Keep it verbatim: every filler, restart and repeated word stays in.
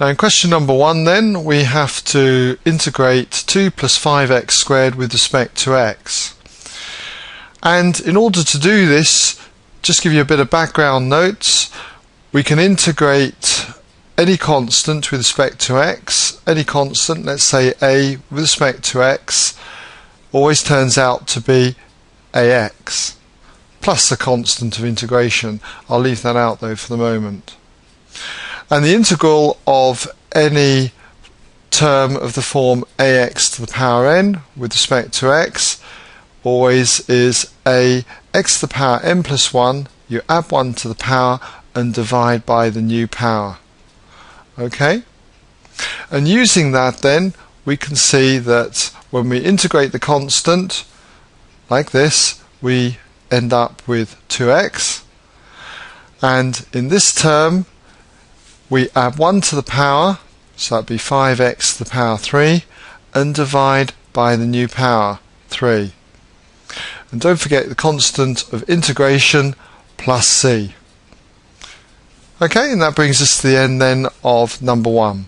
Now in question number one then, we have to integrate two plus five x squared with respect to x. And in order to do this, just give you a bit of background notes, we can integrate any constant with respect to x. Any constant, let's say a with respect to x, always turns out to be ax plus the constant of integration. I'll leave that out though for the moment. And the integral of any term of the form ax to the power n with respect to x always is a x to the power n plus one, you add one to the power and divide by the new power. Okay? And using that then, we can see that when we integrate the constant like this, we end up with two x, and in this term we add one to the power, so that'd be five x to the power three, and divide by the new power three. And don't forget the constant of integration plus c. Okay, and that brings us to the end then of number one.